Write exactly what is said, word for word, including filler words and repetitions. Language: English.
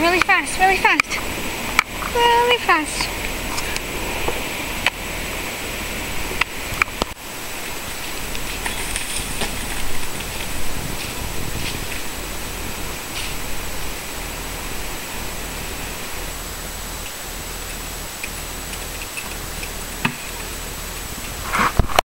really fast, really fast, really fast.